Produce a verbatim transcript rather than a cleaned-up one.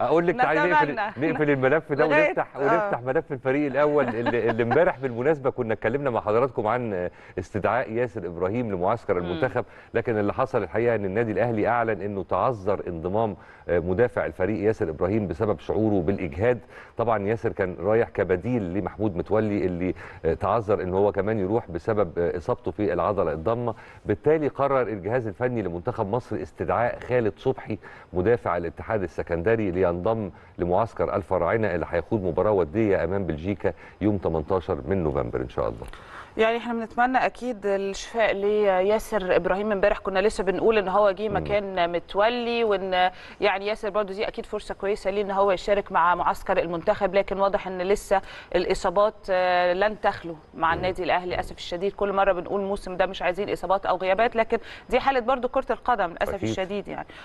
اقول لك تعالي نقفل الملف ده ونفتح ونفتح ملف الفريق الاول اللي امبارح بالمناسبه كنا اتكلمنا مع حضراتكم عن استدعاء ياسر ابراهيم لمعسكر المنتخب، لكن اللي حصل الحقيقه ان النادي الاهلي اعلن انه تعذر انضمام مدافع الفريق ياسر ابراهيم بسبب شعوره بالاجهاد. طبعا ياسر كان رايح كبديل لمحمود متولي اللي تعذر ان هو كمان يروح بسبب اصابته في العضله الضامه، بالتالي قرر الجهاز الفني لمنتخب مصر استدعاء خالد صبحي مدافع الاتحاد السكندري لينضم لمعسكر الفراعنه اللي هيخوض مباراه وديه امام بلجيكا يوم ثمانية عشر من نوفمبر ان شاء الله. يعني احنا بنتمنى اكيد الشفاء لياسر ابراهيم. امبارح كنا لسه بنقول ان هو جه مكان متولي، وان يعني ياسر برضه دي اكيد فرصه كويسه ليه ان هو يشارك مع معسكر المنتخب، لكن واضح ان لسه الاصابات لن تخلو مع النادي الاهلي للاسف الشديد. كل مره بنقول الموسم ده مش عايزين اصابات او غيابات، لكن دي حاله برضه كره القدم للاسف الشديد يعني.